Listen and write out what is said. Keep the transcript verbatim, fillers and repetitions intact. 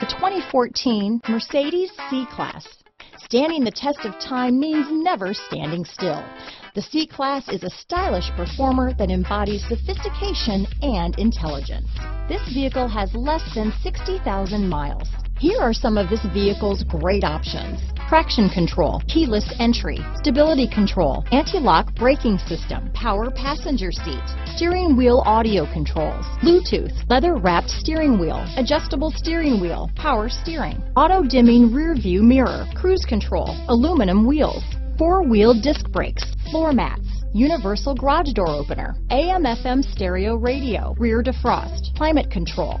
The twenty fourteen Mercedes C-Class. Standing the test of time means never standing still. The C-Class is a stylish performer that embodies sophistication and intelligence. This vehicle has less than sixty thousand miles. Here are some of this vehicle's great options: traction control, keyless entry, stability control, anti-lock braking system, power passenger seat, steering wheel audio controls, Bluetooth, leather-wrapped steering wheel, adjustable steering wheel, power steering, auto-dimming rear-view mirror, cruise control, aluminum wheels, four-wheel disc brakes, floor mats, universal garage door opener, A M F M stereo radio, rear defrost, climate control.